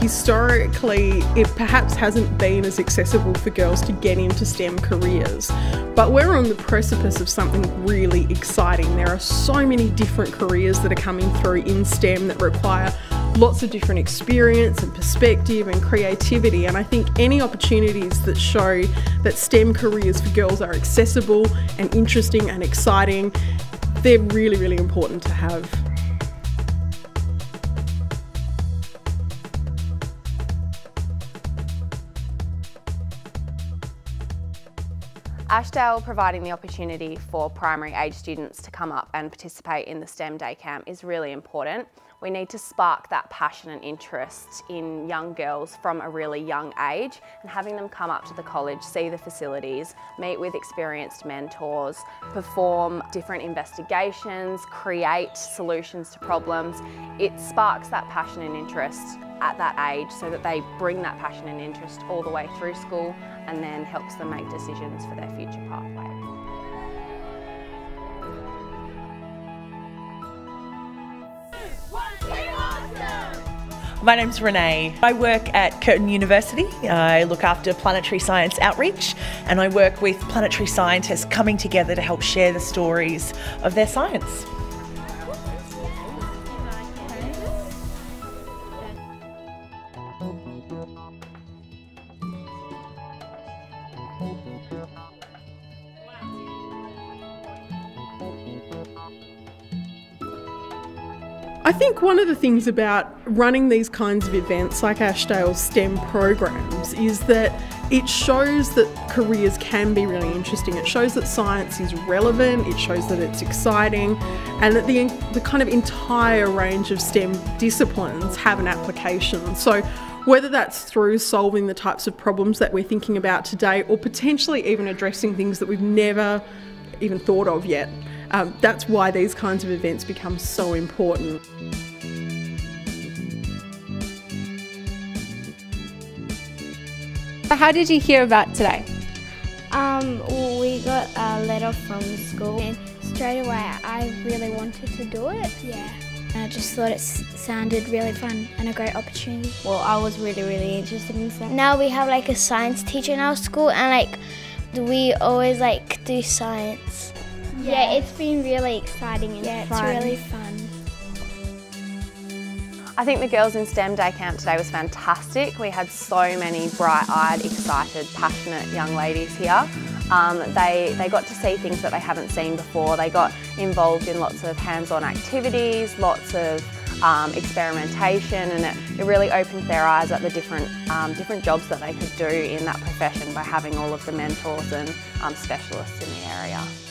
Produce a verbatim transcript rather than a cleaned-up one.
historically it perhaps hasn't been as accessible for girls to get into STEM careers, but we're on the precipice of something really exciting. There are so many different careers that are coming through in STEM that require lots of different experience and perspective and creativity, and I think any opportunities that show that STEM careers for girls are accessible and interesting and exciting, they're really, really important to have. Ashdale providing the opportunity for primary age students to come up and participate in the STEM day camp is really important. We need to spark that passion and interest in young girls from a really young age, and having them come up to the college, see the facilities, meet with experienced mentors, perform different investigations, create solutions to problems. It sparks that passion and interest at that age so that they bring that passion and interest all the way through school, and then helps them make decisions for their future pathway. My name's Renee. I work at Curtin University. I look after planetary science outreach, and I work with planetary scientists coming together to help share the stories of their science. I think one of the things about running these kinds of events like Ashdale's STEM programs is that it shows that careers can be really interesting. It shows that science is relevant, it shows that it's exciting, and that the, the kind of entire range of STEM disciplines have an application. So whether that's through solving the types of problems that we're thinking about today, or potentially even addressing things that we've never even thought of yet. Um, that's why these kinds of events become so important. How did you hear about today? Um, well, we got a letter from the school, and straight away I really wanted to do it. Yeah, and I just thought it s sounded really fun and a great opportunity. Well, I was really, really interested in science. Now we have like a science teacher in our school, and like we always like do science. Yeah, it's been really exciting and yeah, fun. Yeah, it's really fun. I think the girls in STEM day camp today was fantastic. We had so many bright-eyed, excited, passionate young ladies here. Um, they, they got to see things that they haven't seen before. They got involved in lots of hands-on activities, lots of Um, experimentation, and it, it really opened their eyes at the different, um, different jobs that they could do in that profession by having all of the mentors and um, specialists in the area.